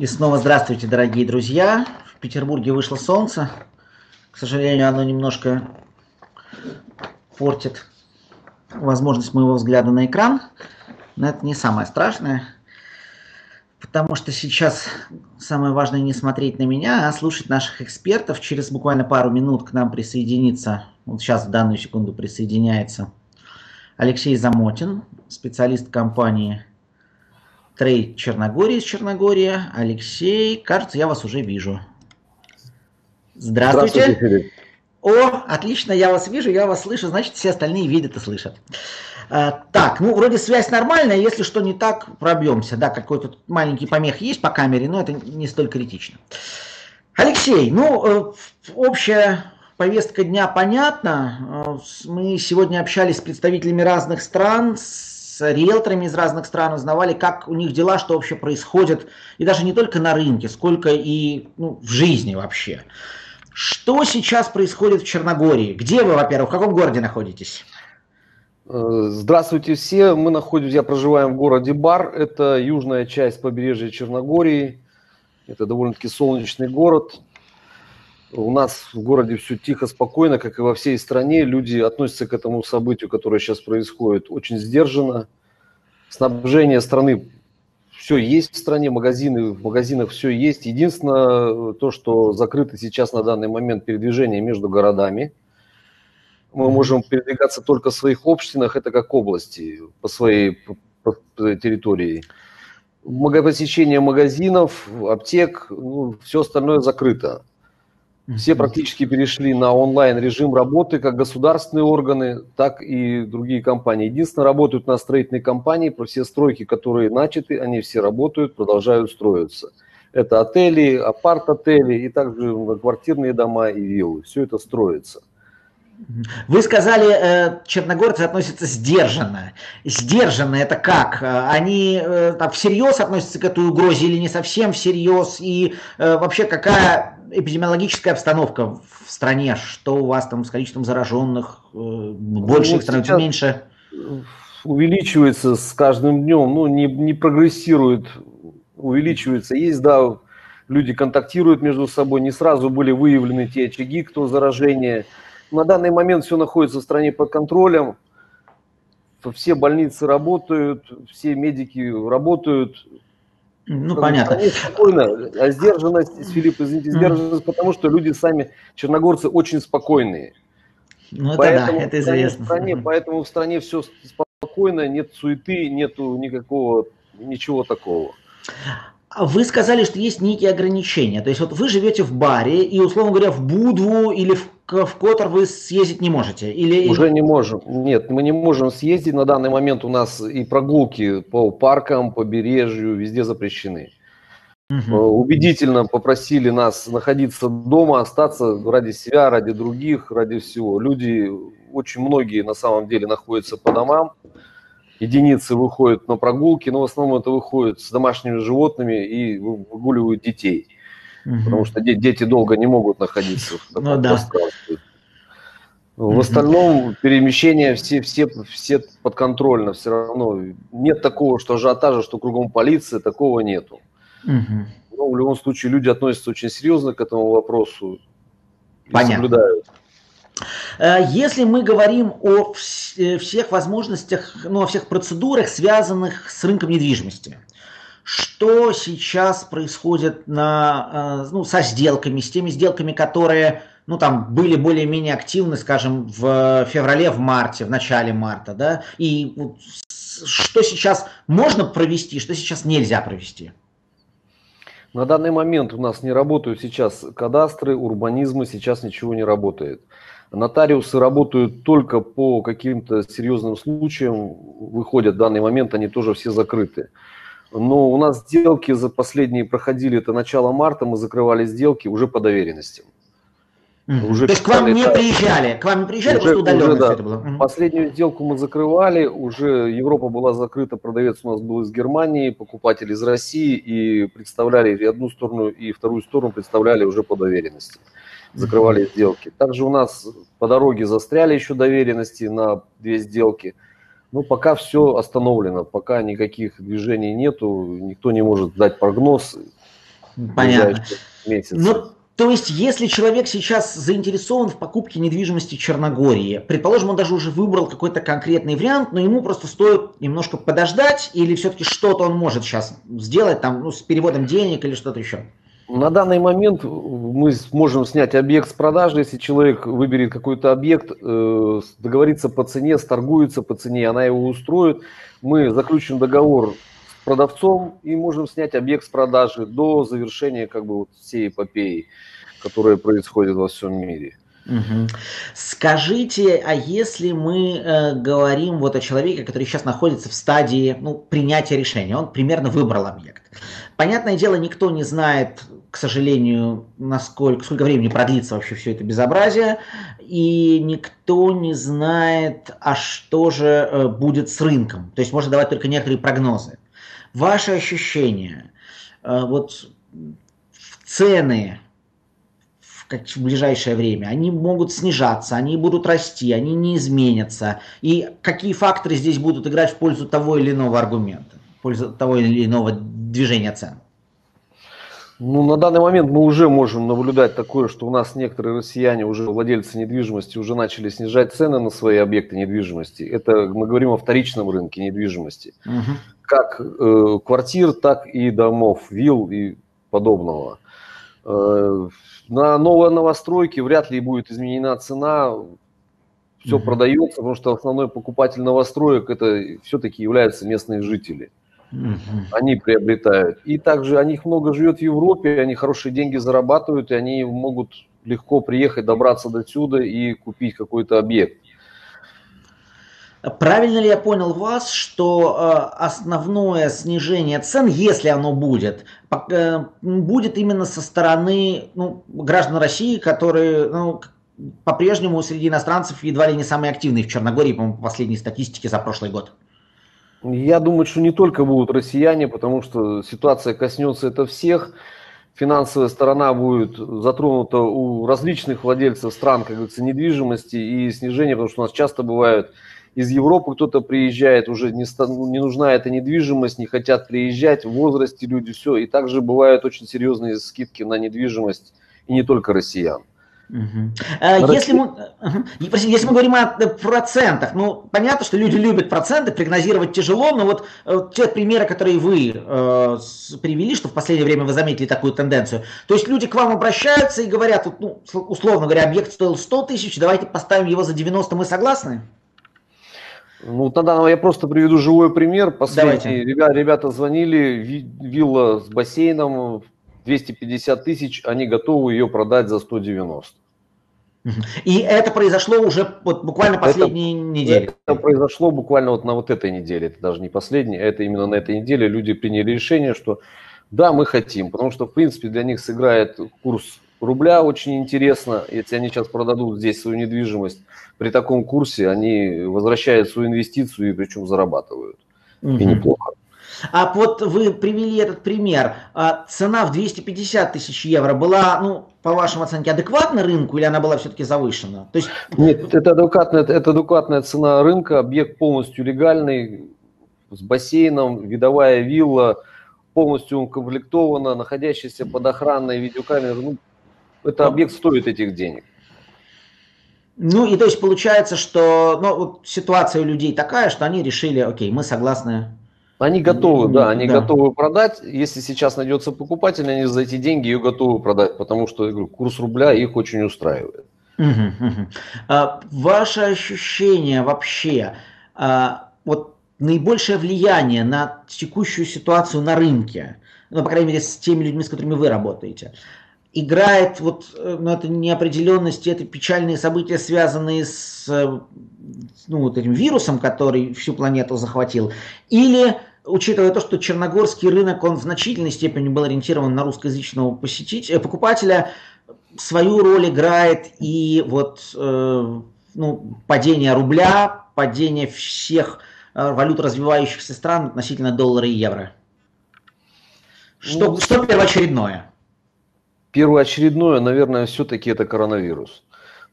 И снова здравствуйте, дорогие друзья. В Петербурге вышло солнце. К сожалению, оно немножко портит возможность моего взгляда на экран. Но это не самое страшное. Потому что сейчас самое важное не смотреть на меня, а слушать наших экспертов. Через буквально пару минут к нам присоединится, вот сейчас в данную секунду присоединяется Алексей Замотин, специалист компании Trade Черногория из Черногории. Алексей, кажется, я вас уже вижу. Здравствуйте. Здравствуйте, Филипп. О, отлично, я вас вижу, я вас слышу, значит, все остальные видят и слышат. Так, ну, вроде связь нормальная, если что не так, пробьемся. Да, какой-то маленький помех есть по камере, но это не столь критично. Алексей, ну, общая повестка дня понятна. Мы сегодня общались с представителями разных стран, с риэлторами из разных стран, узнавали, как у них дела, что вообще происходит. И даже не только на рынке, сколько и в жизни вообще. Что сейчас происходит в Черногории? Где вы, во-первых, в каком городе находитесь? Здравствуйте все. Мы находимся, я проживаю в городе Бар. Это южная часть побережья Черногории. Это довольно-таки солнечный город. У нас в городе все тихо, спокойно, как и во всей стране. Люди относятся к этому событию, которое сейчас происходит, очень сдержанно. Снабжение страны. Все есть в стране, магазины, в магазинах все есть. Единственное, то, что закрыто сейчас на данный момент передвижение между городами. Мы можем передвигаться только в своих общинах, это как области, по своей территории. Посещение магазинов, аптек, все остальное закрыто. Все практически перешли на онлайн-режим работы, как государственные органы, так и другие компании. Единственное, работают на строительной компании, про все стройки, которые начаты, они все работают, продолжают строиться. Это отели, апарт-отели и также квартирные дома и виллы. Все это строится. Вы сказали, черногорцы относятся сдержанно. Сдержанно это как? Они там всерьез относятся к этой угрозе или не совсем всерьез? И вообще какая эпидемиологическая обстановка в стране? Что у вас там с количеством зараженных? Больше их становится, меньше? Увеличивается с каждым днем, не прогрессирует, увеличивается. Есть, да, люди контактируют между собой, не сразу были выявлены те очаги, кто заражение. На данный момент все находится в стране под контролем, все больницы работают, все медики работают. Ну, понятно. Спокойно, а сдержанность, Филипп, извините, сдержанность, потому что люди сами, черногорцы, очень спокойные. Ну, это поэтому, да, это известно. Поэтому в стране все спокойно, нет суеты, нету ничего такого. Вы сказали, что есть некие ограничения. То есть вот вы живете в Баре, и, условно говоря, в Будву или в Котор вы съездить не можете? Или... Уже не можем. Нет, мы не можем съездить. На данный момент у нас и прогулки по паркам, побережью, везде запрещены. Угу. Убедительно попросили нас находиться дома, остаться ради себя, ради других, ради всего. Люди, очень многие на самом деле находятся по домам. Единицы выходят на прогулки, но в основном это выходят с домашними животными и выгуливают детей. Угу. Потому что дети долго не могут находиться в таком пространстве. Угу. В остальном перемещения все подконтрольно, все равно. Нет такого, что ажиотажа, что кругом полиция, такого нету. Угу. Но в любом случае люди относятся очень серьезно к этому вопросу. Понятно. И соблюдают. Если мы говорим о всех возможностях, о всех процедурах, связанных с рынком недвижимости, что сейчас происходит со сделками, с теми сделками, которые были более-менее активны, скажем, в феврале, в марте, в начале марта, да? И что сейчас можно провести, что сейчас нельзя провести? На данный момент у нас не работают сейчас кадастры, урбанизмы, сейчас ничего не работает. Нотариусы работают только по каким-то серьезным случаям, выходят в данный момент, они тоже все закрыты. Но у нас сделки за последние проходили, это начало марта, мы закрывали сделки уже по доверенностям. Уже то есть к вам не приезжали, уже удаленно все это было? Последнюю сделку мы закрывали, уже Европа была закрыта, продавец у нас был из Германии, покупатель из России, и представляли и одну сторону, и вторую сторону представляли уже по доверенности. Закрывали сделки. Также у нас по дороге застряли еще доверенности на две сделки. Но пока все остановлено, пока никаких движений нету, никто не может дать прогноз. Понятно. Ну, то есть, если человек сейчас заинтересован в покупке недвижимости Черногории, предположим, он даже уже выбрал какой-то конкретный вариант, но ему просто стоит немножко подождать, или все-таки что-то он может сейчас сделать там, ну, с переводом денег или что-то еще? На данный момент мы можем снять объект с продажи, если человек выберет какой-то объект, договорится по цене, сторгуется по цене, она его устроит. Мы заключим договор с продавцом и можем снять объект с продажи до завершения как бы вот всей эпопеи, которая происходит во всем мире. Угу. Скажите, а если мы говорим вот о человеке, который сейчас находится в стадии, ну, принятия решения, он примерно выбрал объект. Понятное дело, никто не знает, к сожалению, сколько времени продлится вообще все это безобразие, и никто не знает, а что же будет с рынком. То есть можно давать только некоторые прогнозы. Ваши ощущения, вот цены как в ближайшее время, они могут снижаться, они будут расти, они не изменятся. И какие факторы здесь будут играть в пользу того или иного аргумента, в пользу того или иного движения цен? Ну, на данный момент мы уже можем наблюдать такое, что у нас некоторые россияне, уже владельцы недвижимости, уже начали снижать цены на свои объекты недвижимости. Это мы говорим о вторичном рынке недвижимости. Угу. Как квартир, так и домов, вилл и подобного. На новые новостройки вряд ли будет изменена цена. Все продается, потому что основной покупатель новостроек это все-таки являются местные жители. Они приобретают. И также о них много живет в Европе, они хорошие деньги зарабатывают, и они могут легко приехать, добраться до сюда и купить какой-то объект. Правильно ли я понял вас, что основное снижение цен, если оно будет, будет именно со стороны, ну, граждан России, которые, ну, по-прежнему среди иностранцев едва ли не самые активные в Черногории, по-моему, по последней статистике за прошлый год? Я думаю, что не только будут россияне, потому что ситуация коснется это всех. Финансовая сторона будет затронута у различных владельцев стран, как говорится, недвижимости и снижение, потому что у нас часто бывают из Европы кто-то приезжает, уже не нужна эта недвижимость, не хотят приезжать, в возрасте люди, все. И также бывают очень серьезные скидки на недвижимость, и не только россиян. Угу. Если мы говорим о процентах, ну, понятно, что люди любят проценты, прогнозировать тяжело, но вот те примеры, которые вы привели, что в последнее время вы заметили такую тенденцию, то есть люди к вам обращаются и говорят, вот, ну, условно говоря, объект стоил 100 тысяч, давайте поставим его за 90, мы согласны? Ну, тогда я просто приведу живой пример. Последний, ребята звонили, вилла с бассейном, 250 тысяч, они готовы ее продать за 190. И это произошло уже вот буквально последние недели? Это произошло буквально вот на вот этой неделе, это даже не последней, а это именно на этой неделе люди приняли решение, что да, мы хотим, потому что, в принципе, для них сыграет курс рубля очень интересно, если они сейчас продадут здесь свою недвижимость, при таком курсе они возвращают свою инвестицию и причем зарабатывают. Угу. И неплохо. А вот вы привели этот пример. Цена в 250 тысяч евро была, ну, по вашему оценке, адекватна рынку или она была все-таки завышена? То есть... Нет, это адекватная цена рынка, объект полностью легальный, с бассейном, видовая вилла, полностью укомплектована, находящаяся под охраной видеокамерой. Ну, этот объект стоит этих денег. Ну, и то есть получается, что, ну, вот ситуация у людей такая, что они решили, окей, мы согласны. Они готовы, да, они готовы продать. Если сейчас найдется покупатель, они за эти деньги ее готовы продать, потому что, я говорю, курс рубля их очень устраивает. Ваше ощущение вообще, вот наибольшее влияние на текущую ситуацию на рынке, ну, по крайней мере, с теми людьми, с которыми вы работаете, играет вот, ну, это неопределенность, это печальные события, связанные с, ну, вот этим вирусом, который всю планету захватил, или, учитывая то, что черногорский рынок, он в значительной степени был ориентирован на русскоязычного покупателя, свою роль играет и вот, ну, падение рубля, падение всех валют развивающихся стран относительно доллара и евро. Что, что первоочередное? Первоочередное, наверное, все-таки это коронавирус.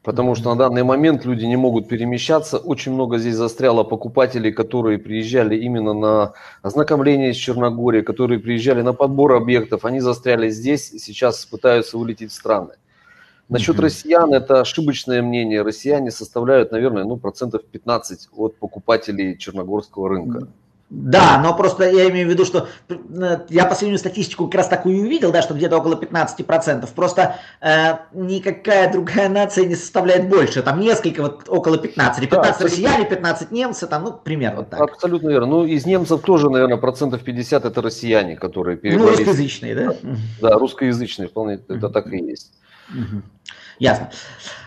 потому что на данный момент люди не могут перемещаться. Очень много здесь застряло покупателей, которые приезжали именно на ознакомление с Черногорией, которые приезжали на подбор объектов, они застряли здесь и сейчас пытаются улететь в страны. Насчет россиян это ошибочное мнение. Россияне составляют, наверное, ну, 15% от покупателей черногорского рынка. Да, но просто я имею в виду, что я последнюю статистику как раз такую увидел, да, что где-то около 15%. Просто никакая другая нация не составляет больше. Там несколько, вот около 15. 15 да, россияне, 15 немцы, там, ну, примерно так. Абсолютно верно. Ну, из немцев тоже, наверное, 50% это россияне, которые перевалили. Ну, русскоязычные, да? Да, русскоязычные, вполне это так и есть. Ясно.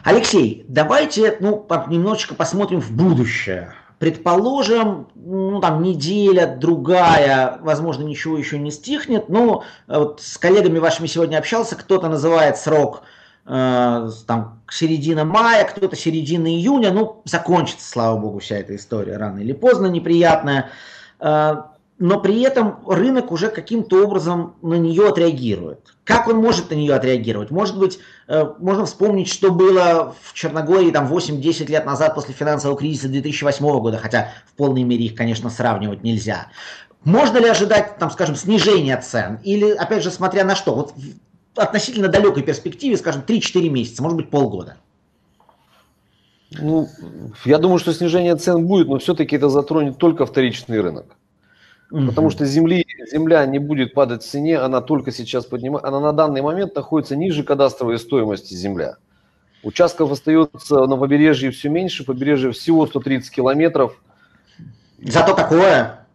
Алексей, давайте, ну, немножечко посмотрим в будущее. Предположим, ну, там неделя, другая, возможно, ничего еще не стихнет, но вот с коллегами вашими сегодня общался, кто-то называет срок там, середина мая, кто-то середина июня, ну, закончится, слава богу, вся эта история рано или поздно неприятная, но при этом рынок уже каким-то образом на нее отреагирует. Как он может на нее отреагировать? Может быть, можно вспомнить, что было в Черногории там 8-10 лет назад после финансового кризиса 2008 года, хотя в полной мере их, конечно, сравнивать нельзя. Можно ли ожидать, там, скажем, снижения цен? Или, опять же, смотря на что? Вот в относительно далекой перспективе, скажем, 3-4 месяца, может быть, полгода. Ну, я думаю, что снижение цен будет, но все-таки это затронет только вторичный рынок. Потому что земля не будет падать в цене, она только сейчас поднимается. Она на данный момент находится ниже кадастровой стоимости земля. Участков остается на побережье все меньше, побережье всего 130 километров. Зато такое.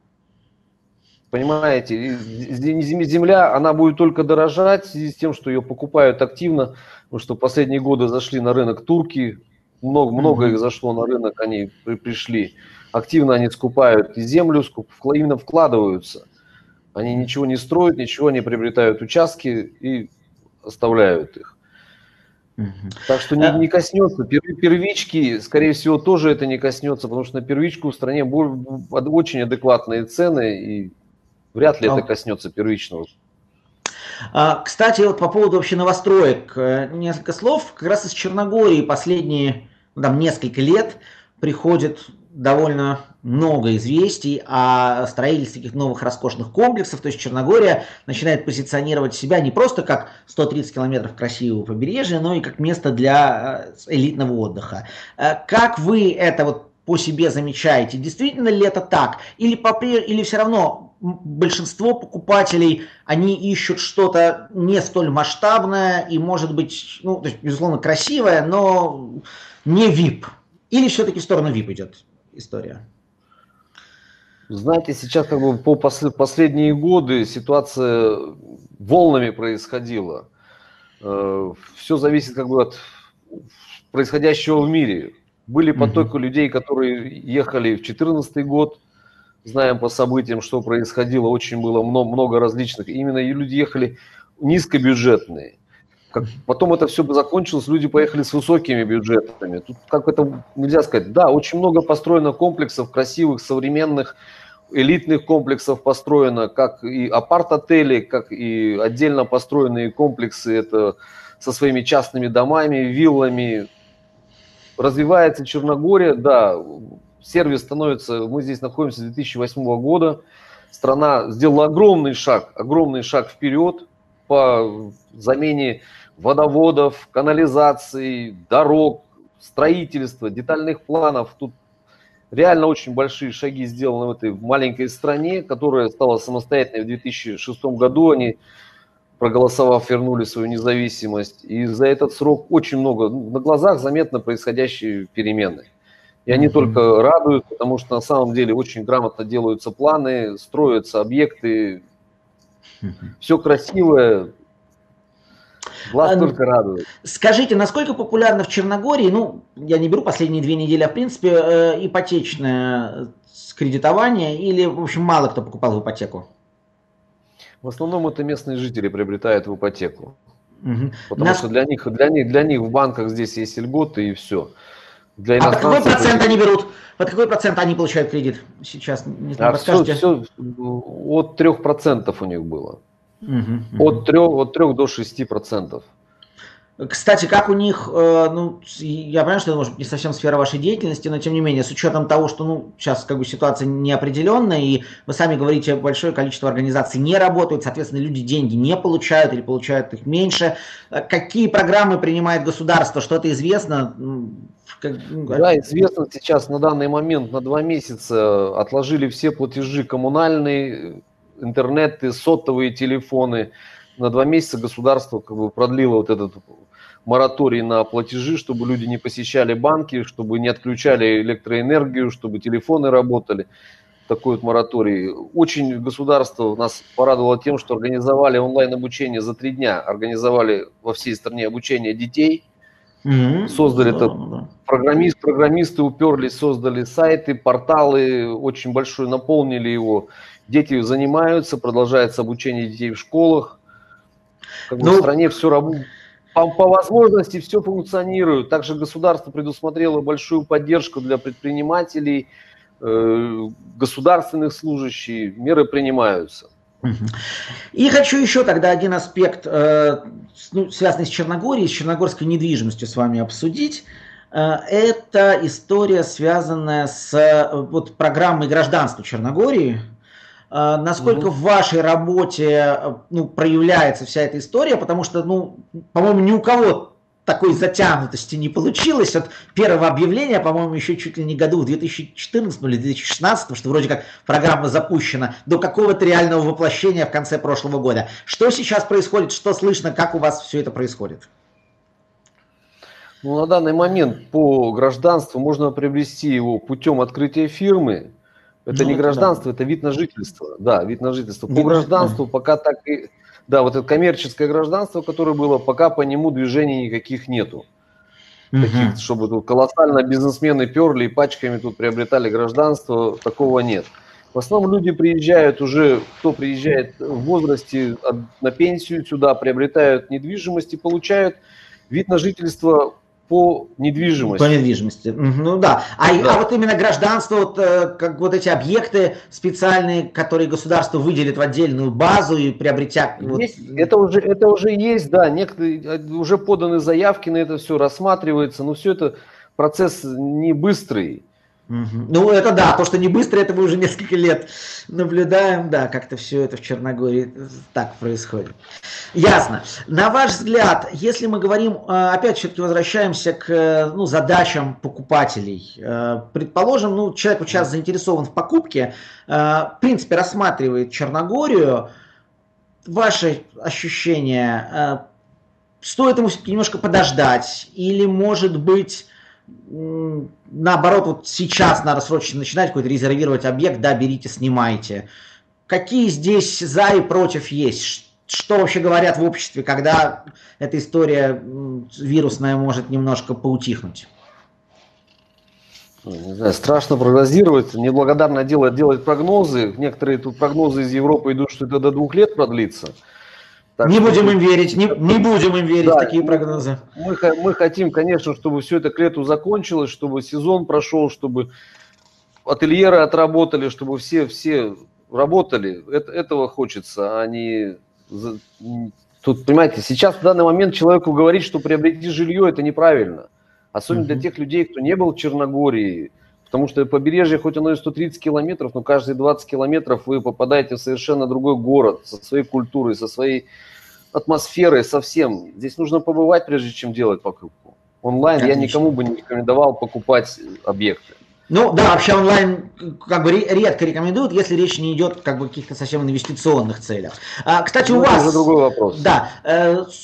Понимаете, земля, она будет только дорожать в связи с тем, что ее покупают активно, потому что последние годы зашли на рынок турки, много их зашло на рынок, они пришли. Активно они скупают и землю, именно вкладываются. Они ничего не строят, ничего не приобретают участки и оставляют их. Так что не коснется. Первички, скорее всего, тоже это не коснется, потому что на первичку в стране очень адекватные цены, и вряд ли это коснется первичного. Кстати, вот по поводу вообще новостроек, несколько слов. Как раз из Черногории последние там, несколько лет приходит довольно много известий о строительстве таких новых роскошных комплексов. То есть Черногория начинает позиционировать себя не просто как 130 километров красивого побережья, но и как место для элитного отдыха. Как вы это вот по себе замечаете? Действительно ли это так? Или все равно большинство покупателей, они ищут что-то не столь масштабное и, может быть, ну, то есть, безусловно, красивое, но не VIP? Или все-таки в сторону VIP идет история? Знаете, сейчас как бы по последние годы ситуация волнами происходила. Все зависит как бы от происходящего в мире. Были потоки людей, которые ехали в 2014 год. Знаем по событиям, что происходило. Очень было много различных. Именно и люди ехали низкобюджетные. Потом это все закончилось, люди поехали с высокими бюджетами. Тут как это нельзя сказать. Да, очень много построено комплексов красивых, современных, элитных комплексов построено, как и апарт-отели, как и отдельно построенные комплексы это со своими частными домами, виллами. Развивается Черногория, да, сервис становится, мы здесь находимся с 2008 года, страна сделала огромный шаг вперед по замене водоводов, канализации, дорог, строительства, детальных планов. Тут реально очень большие шаги сделаны в этой маленькой стране, которая стала самостоятельной в 2006 году. Они, проголосовав, вернули свою независимость. И за этот срок очень много, на глазах заметно происходящие перемены. И они только радуют, потому что на самом деле очень грамотно делаются планы, строятся объекты. Все красивое, вас только радует. Скажите, насколько популярна в Черногории, ну, я не беру последние 2 недели, а в принципе ипотечное кредитование, или, в общем, мало кто покупал в ипотеку? В основном это местные жители приобретают в ипотеку, потому что для них в банках здесь есть льготы и все. Для иностранцев... А под какой процент они берут? Под какой процент они получают кредит? Сейчас не знаю, расскажите. Все от 3% у них было. От 3 до 6%. Кстати, как у них, ну, я понимаю, что это может быть не совсем сфера вашей деятельности, но тем не менее, с учетом того, что ну, сейчас как бы ситуация неопределенная, и вы сами говорите, большое количество организаций не работают, соответственно, люди деньги не получают или получают их меньше. Какие программы принимает государство? Что-то известно? Да, известно сейчас на данный момент на 2 месяца отложили все платежи коммунальные, интернеты, сотовые телефоны. На 2 месяца государство как бы продлило вот этот мораторий на платежи, чтобы люди не посещали банки, чтобы не отключали электроэнергию, чтобы телефоны работали. Такой вот мораторий. Очень государство нас порадовало тем, что организовали онлайн-обучение за 3 дня. Организовали во всей стране обучение детей. Создали программисты уперлись, создали сайты, порталы, очень большой, наполнили его. Дети занимаются, продолжается обучение детей в школах. Как бы в стране все работает. По возможности все функционирует. Также государство предусмотрело большую поддержку для предпринимателей, государственных служащих. Меры принимаются. И хочу еще тогда один аспект, ну, связанный с Черногорией, с черногорской недвижимостью с вами обсудить. Это история, связанная с вот, программой гражданства Черногории. Насколько в вашей работе ну, проявляется вся эта история, потому что, ну, по-моему, ни у кого такой затянутости не получилось. От первого объявления, по-моему, еще чуть ли не году в 2014 или 2016, что вроде как программа запущена, до какого-то реального воплощения в конце прошлого года. Что сейчас происходит, что слышно, как у вас все это происходит? Ну, на данный момент по гражданству можно приобрести его путем открытия фирмы. Это ну, не гражданство, да. Это вид на жительство. Да, вид на жительство. По гражданству пока так и... Да, вот это коммерческое гражданство, которое было, пока по нему движений никаких нету. Таких, чтобы тут колоссально бизнесмены перли и пачками тут приобретали гражданство, такого нет. В основном люди приезжают уже, кто приезжает в возрасте на пенсию сюда, приобретают недвижимость и получают вид на жительство по недвижимости. По недвижимости, ну да. А вот именно гражданство, вот, как вот эти объекты специальные, которые государство выделит в отдельную базу и приобретя... Есть, вот... это уже есть, да, некоторые, уже поданы заявки на это все, рассматривается, но все это процесс не быстрый. Ну это да, то, что не быстро, это мы уже несколько лет наблюдаем, да, как-то все это в Черногории так происходит. Ясно. На ваш взгляд, если мы говорим, опять все-таки возвращаемся к ну, задачам покупателей. Предположим, ну, человек сейчас заинтересован в покупке, в принципе, рассматривает Черногорию. Ваши ощущения, стоит ему все-таки немножко подождать или, может быть, наоборот, вот сейчас надо срочно начинать какой-то резервировать объект, да, берите, снимайте. Какие здесь за и против есть? Что вообще говорят в обществе, когда эта история вирусная может немножко поутихнуть? Не знаю, страшно прогнозировать. Неблагодарное дело делать прогнозы. Некоторые тут прогнозы из Европы идут, что это до 2 лет продлится. Так, не будем им верить, не будем им верить, да, такие прогнозы. Мы хотим, конечно, чтобы все это к лету закончилось, чтобы сезон прошел, чтобы ательеры отработали, чтобы все работали. Этого хочется, а не... Тут, понимаете, сейчас в данный момент человеку говорить, что приобрети жилье, это неправильно. Особенно для тех людей, кто не был в Черногории. Потому что побережье, хоть оно и 130 километров, но каждые 20 километров вы попадаете в совершенно другой город, со своей культурой, со своей атмосферой, совсем. Здесь нужно побывать, прежде чем делать покупку. Онлайн Конечно. Я никому бы не рекомендовал покупать объекты. Ну да, вообще онлайн как бы редко рекомендуют, если речь не идет как бы о каких-то совсем инвестиционных целях. Кстати, у вас... Это другой вопрос. Да,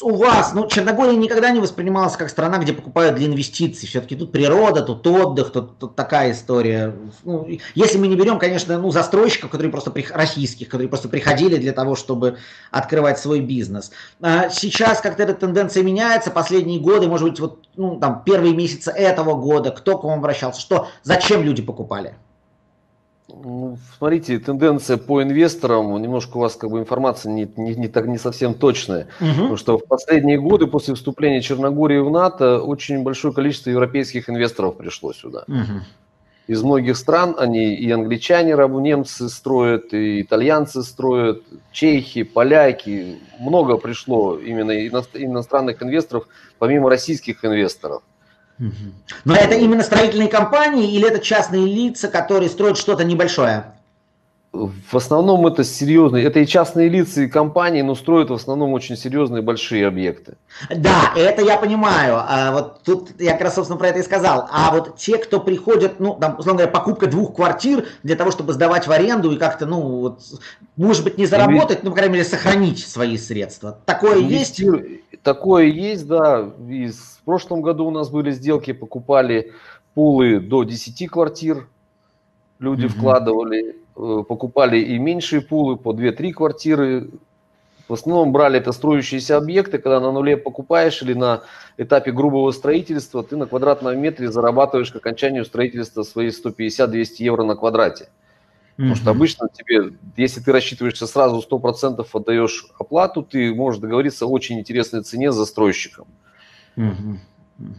у вас, ну, Черногория никогда не воспринималась как страна, где покупают для инвестиций. Все-таки тут природа, тут отдых, тут такая история. Ну, если мы не берем, конечно, ну, застройщиков, которые просто российских, которые просто приходили для того, чтобы открывать свой бизнес. Сейчас как-то эта тенденция меняется. Последние годы, может быть, вот, ну, там, первые месяцы этого года, кто к вам обращался, что, зачем люди покупали? Смотрите, тенденция по инвесторам, немножко у вас как бы информация не совсем точная, потому что в последние годы после вступления Черногории в НАТО очень большое количество европейских инвесторов пришло сюда. из многих стран. Они и англичане, немцы строят, и итальянцы строят, чехи, поляки. Много пришло именно иностранных инвесторов, помимо российских инвесторов. Но это именно строительные компании или это частные лица, которые строят что-то небольшое? В основном это серьезные, это и частные лица, и компании, но строят в основном очень серьезные большие объекты. Да, это я понимаю. Вот тут я как раз, собственно, про это и сказал. А вот те, кто приходят, ну, там, условно говоря, покупка 2 квартир для того, чтобы сдавать в аренду и как-то, ну, вот, может быть, не заработать, но, по крайней мере, сохранить свои средства. Такое есть? Такое есть, да. И в прошлом году у нас были сделки, покупали пулы до 10 квартир, люди вкладывали. Покупали и меньшие пулы, по 2-3 квартиры. В основном брали это строящиеся объекты, когда на нуле покупаешь или на этапе грубого строительства, ты на квадратном метре зарабатываешь к окончанию строительства свои 150-200 евро на квадрате. Потому что обычно тебе, если ты рассчитываешься сразу 100% отдаешь оплату, ты можешь договориться о очень интересной цене с застройщиком.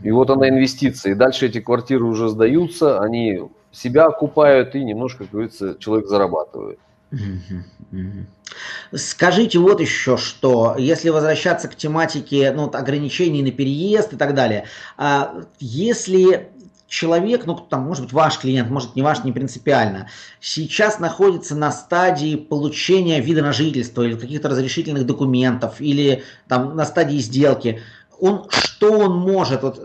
И вот она инвестиция. И дальше эти квартиры уже сдаются, они... себя окупают и немножко, как говорится, человек зарабатывает. Скажите вот еще что, если возвращаться к тематике, ну, ограничений на переезд и так далее, если человек, ну, там, может быть, ваш клиент, может, не ваш, не принципиально, сейчас находится на стадии получения вида на жительство или каких-то разрешительных документов, или там на стадии сделки, он, что он может... Вот,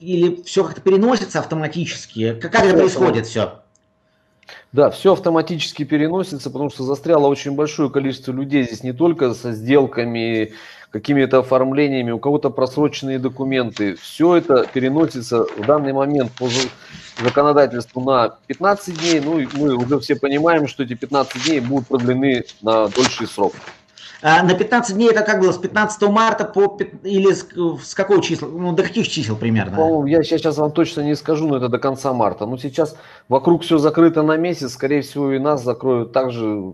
или все как-то переносится автоматически? Как это происходит все? Да, все автоматически переносится, потому что застряло очень большое количество людей здесь не только со сделками, какими-то оформлениями, у кого-то просроченные документы. Все это переносится в данный момент по законодательству на 15 дней. Ну и мы уже все понимаем, что эти 15 дней будут продлены на дольший срок. На 15 дней это как было, с 15 марта по... или с какого числа, ну, до каких чисел примерно? Ну, я сейчас вам точно не скажу, но это до конца марта. Ну, сейчас вокруг все закрыто на месяц, скорее всего, и нас закроют также,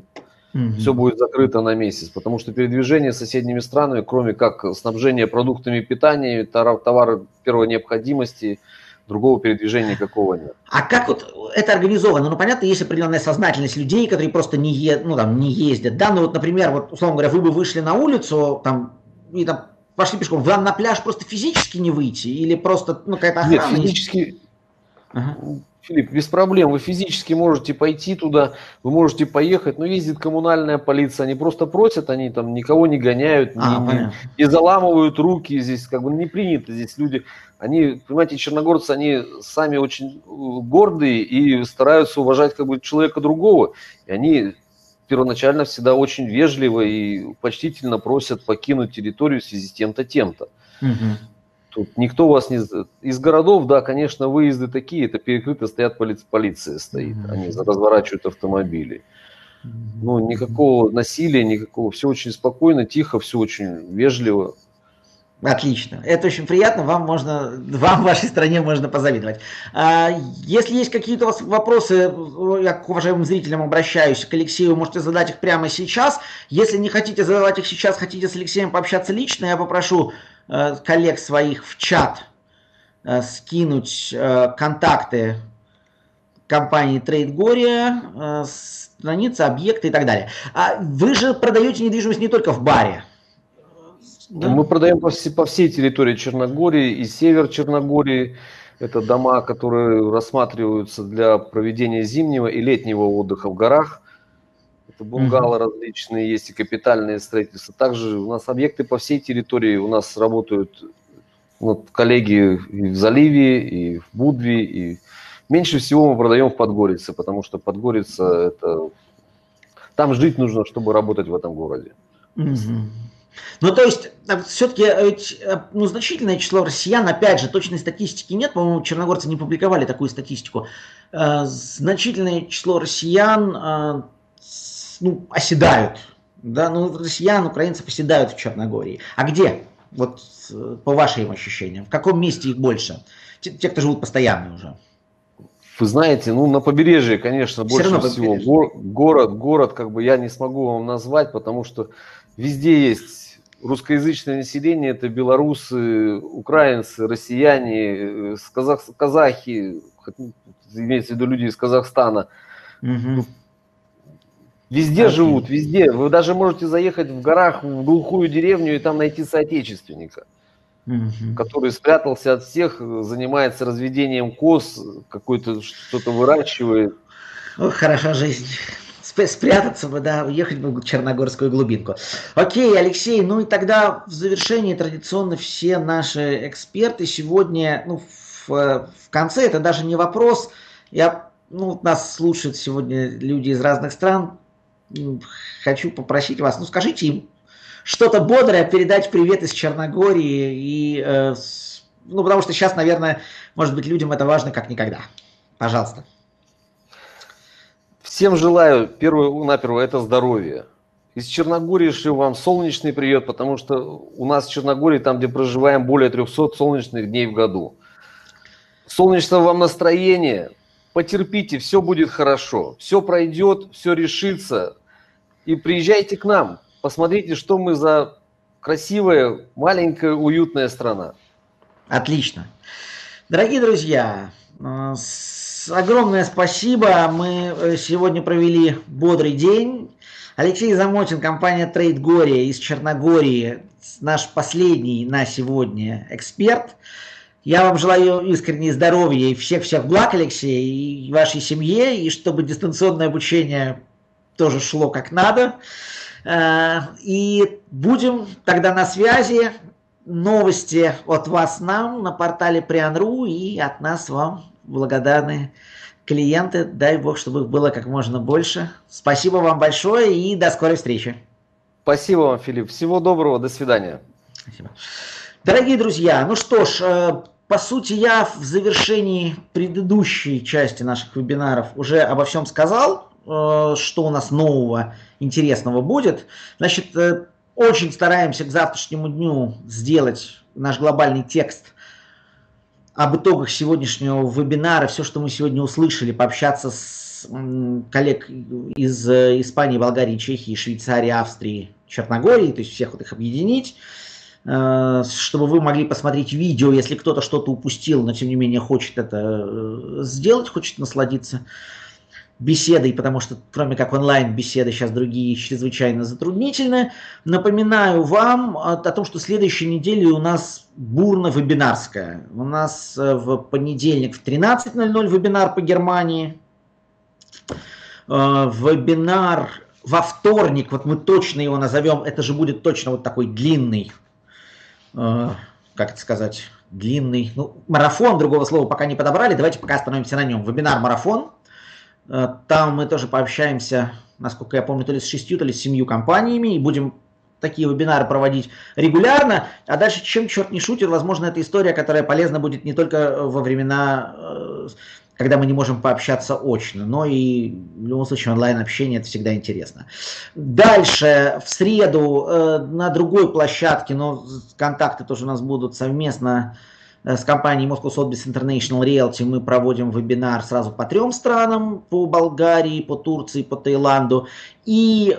все будет закрыто на месяц, потому что передвижение с соседними странами, кроме как снабжение продуктами питания, товары первой необходимости, другого передвижения никакого нет. А как вот это организовано? Ну, понятно, есть определенная сознательность людей, которые просто не ездят. Да, ну вот, например, вот, условно говоря, вы бы вышли на улицу там, и там пошли пешком. Вам на пляж просто физически не выйти? Или просто, ну, какая-то охрана? Нет, физически... Филипп, без проблем. Вы физически можете пойти туда, вы можете поехать, но ездит коммунальная полиция, они просто просят, они там никого не гоняют, не заламывают руки, здесь как бы не принято, здесь люди, они, понимаете, черногорцы, они сами очень гордые и стараются уважать как бы человека другого, и они первоначально всегда очень вежливо и почтительно просят покинуть территорию в связи с тем-то, тем-то. Тут никто вас не... Из городов, да, конечно, выезды такие, это перекрыто, стоят полиция стоит, они разворачивают автомобили. Ну, никакого насилия, никакого, все очень спокойно, тихо, все очень вежливо. Отлично, это очень приятно, вам в вашей стране можно позавидовать. Если есть какие-то у вас вопросы, я к уважаемым зрителям обращаюсь, к Алексею, можете задать их прямо сейчас. Если не хотите задавать их сейчас, хотите с Алексеем пообщаться лично, я попрошу коллег своих в чат скинуть контакты компании TradeGoria, страницы, объекты и так далее. Вы же продаете недвижимость не только в баре. Да. Мы продаем по всей территории Черногории и север Черногории. Это дома, которые рассматриваются для проведения зимнего и летнего отдыха в горах. Это бунгало различные, есть и капитальные строительства. Также у нас объекты по всей территории. У нас работают вот, коллеги и в заливе, и в Будве. И... Меньше всего мы продаем в Подгорице, потому что Подгорица это... Там жить нужно, чтобы работать в этом городе. Ну, то есть, все-таки ну, значительное число россиян, опять же, точной статистики нет, по-моему, черногорцы не публиковали такую статистику, значительное число россиян ну, оседают, да, ну, россиян, украинцев оседают в Черногории. А где, вот по вашим ощущениям, в каком месте их больше, те, кто живут постоянно уже? Вы знаете, ну, на побережье, конечно, больше всего. Город как бы я не смогу вам назвать, потому что везде есть русскоязычное население – это белорусы, украинцы, россияне, казахи, имеется в виду люди из Казахстана. Угу. Везде живут, везде. Вы даже можете заехать в горах, в глухую деревню и там найти соотечественника, который спрятался от всех, занимается разведением коз, какой-то что-то выращивает. Ох, хороша жизнь. Спрятаться бы, да, уехать бы в черногорскую глубинку. Окей, Алексей, ну и тогда в завершении традиционно все наши эксперты сегодня, ну, в конце, это даже не вопрос, ну, нас слушают сегодня люди из разных стран, хочу попросить вас, ну, скажите им что-то бодрое, передать привет из Черногории, и, ну, потому что сейчас, наверное, может быть, людям это важно как никогда. Пожалуйста. Всем желаю, наперво, это здоровья. Из Черногории шлю вам солнечный привет, потому что у нас в Черногории, там, где проживаем, более 300 солнечных дней в году. Солнечного вам настроения, потерпите, все будет хорошо, все пройдет, все решится. И приезжайте к нам, посмотрите, что мы за красивая, маленькая, уютная страна. Отлично. Дорогие друзья, огромное спасибо, мы сегодня провели бодрый день. Алексей Замотин, компания TradeGoria из Черногории, наш последний на сегодня эксперт. Я вам желаю искренне здоровья и всех-всех благ, Алексей, и вашей семье, и чтобы дистанционное обучение тоже шло как надо. И будем тогда на связи. Новости от вас нам на портале PRIAN.ru и от нас вам благодарны клиенты. Дай бог, чтобы их было как можно больше. Спасибо вам большое и до скорой встречи. Спасибо вам, Филипп. Всего доброго. До свидания. Спасибо. Дорогие друзья, ну что ж, по сути, я в завершении предыдущей части наших вебинаров уже обо всем сказал, что у нас нового, интересного будет. Значит, очень стараемся к завтрашнему дню сделать наш глобальный текст об итогах сегодняшнего вебинара, все, что мы сегодня услышали, пообщаться с коллег из Испании, Болгарии, Чехии, Швейцарии, Австрии, Черногории, то есть всех вот их объединить, чтобы вы могли посмотреть видео, если кто-то что-то упустил, но тем не менее хочет это сделать, хочет насладиться беседой, потому что кроме как онлайн-беседы сейчас другие чрезвычайно затруднительны. Напоминаю вам о том, что следующей неделе у нас бурно вебинарская. У нас в понедельник в 13:00 вебинар по Германии, вебинар во вторник, вот мы точно его назовем, это же будет точно вот такой длинный, как это сказать, длинный, ну, марафон, другого слова пока не подобрали, давайте пока остановимся на нем. Вебинар-марафон, там мы тоже пообщаемся, насколько я помню, то ли с 6, то ли с 7 компаниями, и будем такие вебинары проводить регулярно, а дальше чем черт не шутит, возможно, это история, которая полезна будет не только во времена, когда мы не можем пообщаться очно, но и в любом случае онлайн-общение это всегда интересно. Дальше, в среду на другой площадке, но контакты тоже у нас будут совместно с компанией Moscow Sotheby's International Realty, мы проводим вебинар сразу по 3 странам, по Болгарии, по Турции, по Таиланду, и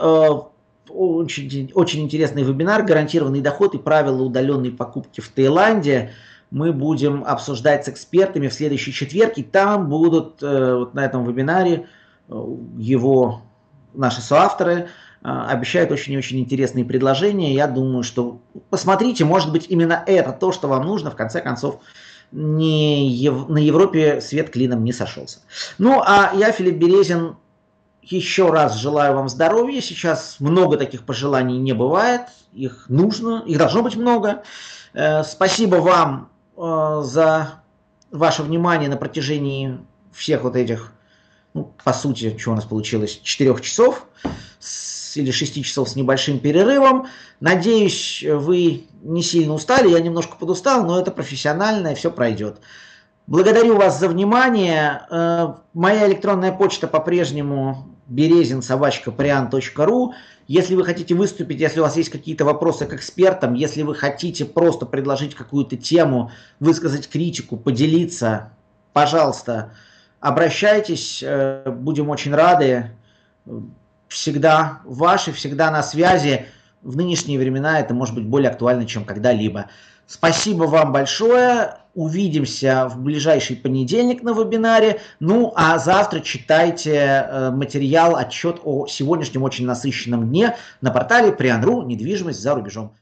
очень интересный вебинар «Гарантированный доход и правила удаленной покупки в Таиланде». Мы будем обсуждать с экспертами в следующий четверг, и там будут вот на этом вебинаре наши соавторы обещают очень-очень интересные предложения. Я думаю, что посмотрите, может быть, именно это то, что вам нужно. В конце концов, на Европе свет клином не сошелся. Ну, а я, Филипп Березин, еще раз желаю вам здоровья. Сейчас много таких пожеланий не бывает. Их должно быть много. Спасибо вам за ваше внимание на протяжении всех вот этих, ну, по сути, что у нас получилось, 4 часов или 6 часов с небольшим перерывом. Надеюсь, вы не сильно устали. Я немножко подустал, но это профессионально, и все пройдет. Благодарю вас за внимание. Моя электронная почта по-прежнему berezin@prian.ru. Если вы хотите выступить, если у вас есть какие-то вопросы к экспертам, если вы хотите просто предложить какую-то тему, высказать критику, поделиться, пожалуйста, обращайтесь, будем очень рады. Всегда ваши, всегда на связи. в нынешние времена это может быть более актуально, чем когда-либо. Спасибо вам большое. Увидимся в ближайший понедельник на вебинаре. Ну, а завтра читайте материал, отчет о сегодняшнем очень насыщенном дне на портале PRIAN.ru «Недвижимость за рубежом».